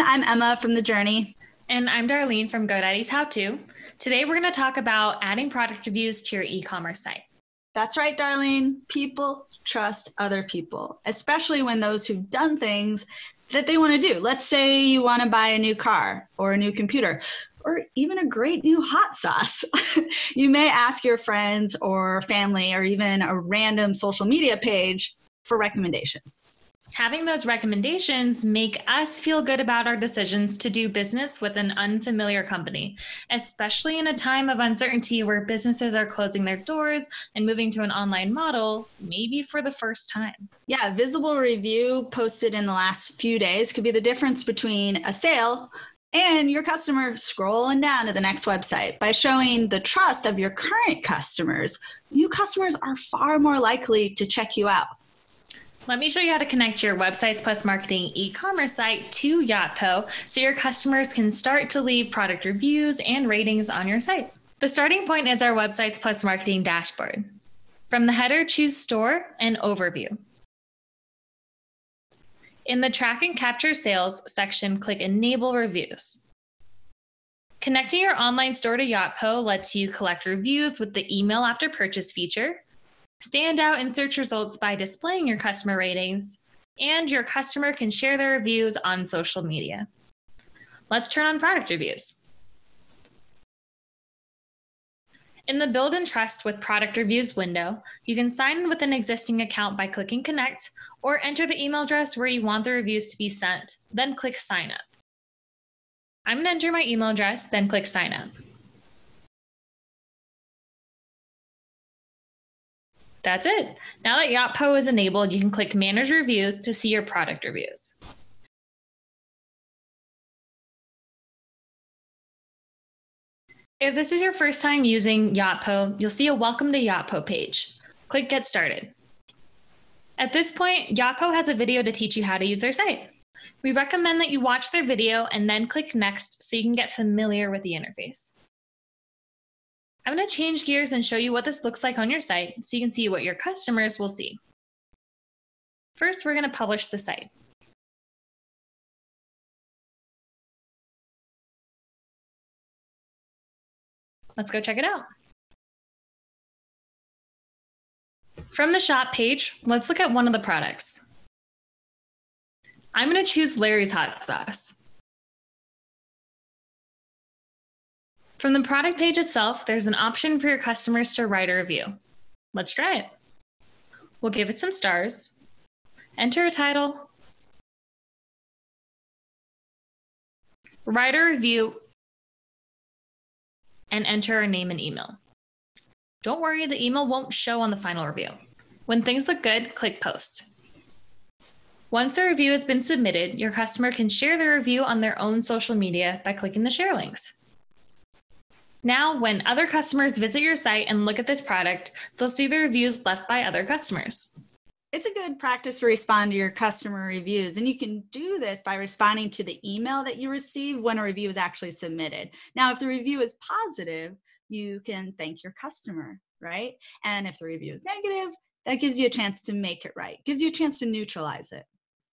everyone. I'm Emma from The Journey. And I'm Darlene from GoDaddy's How To. Today, we're going to talk about adding product reviews to your e-commerce site. That's right, Darlene. People trust other people, especially when those who've done things that they want to do. Let's say you want to buy a new car or a new computer or even a great new hot sauce. You may ask your friends or family or even a random social media page for recommendations. Having those recommendations make us feel good about our decisions to do business with an unfamiliar company, especially in a time of uncertainty where businesses are closing their doors and moving to an online model, maybe for the first time. Yeah, a visible review posted in the last few days could be the difference between a sale and your customer scrolling down to the next website. By showing the trust of your current customers, new customers are far more likely to check you out. Let me show you how to connect your Websites Plus Marketing e-commerce site to Yotpo so your customers can start to leave product reviews and ratings on your site. The starting point is our Websites Plus Marketing dashboard. From the header, choose Store and Overview. In the Track and Capture Sales section, click Enable Reviews. Connecting your online store to Yotpo lets you collect reviews with the Email After Purchase feature, stand out in search results by displaying your customer ratings, and your customer can share their reviews on social media. Let's turn on product reviews. In the Build and Trust with Product Reviews window, you can sign in with an existing account by clicking Connect or enter the email address where you want the reviews to be sent, then click Sign Up. I'm going to enter my email address, then click Sign Up. That's it. Now that Yotpo is enabled, you can click Manage Reviews to see your product reviews. If this is your first time using Yotpo, you'll see a Welcome to Yotpo page. Click Get Started. At this point, Yotpo has a video to teach you how to use their site. We recommend that you watch their video and then click Next so you can get familiar with the interface. I'm going to change gears and show you what this looks like on your site so you can see what your customers will see. First, we're going to publish the site. Let's go check it out. From the shop page, let's look at one of the products. I'm going to choose Larry's Hot Sauce. From the product page itself, there's an option for your customers to write a review. Let's try it. We'll give it some stars, enter a title, write a review, and enter our name and email. Don't worry, the email won't show on the final review. When things look good, click Post. Once the review has been submitted, your customer can share their review on their own social media by clicking the share links. Now, when other customers visit your site and look at this product, they'll see the reviews left by other customers. It's a good practice to respond to your customer reviews, and you can do this by responding to the email that you receive when a review is actually submitted. Now, if the review is positive, you can thank your customer, right? And if the review is negative, that gives you a chance to make it right, gives you a chance to neutralize it.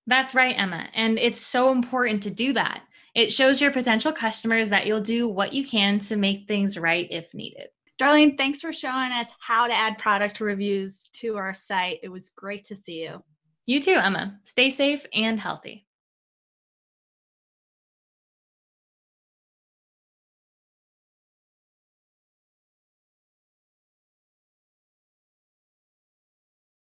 That's right, Emma, and it's so important to do that. It shows your potential customers that you'll do what you can to make things right if needed. Darlene, thanks for showing us how to add product reviews to our site. It was great to see you. You too, Emma. Stay safe and healthy.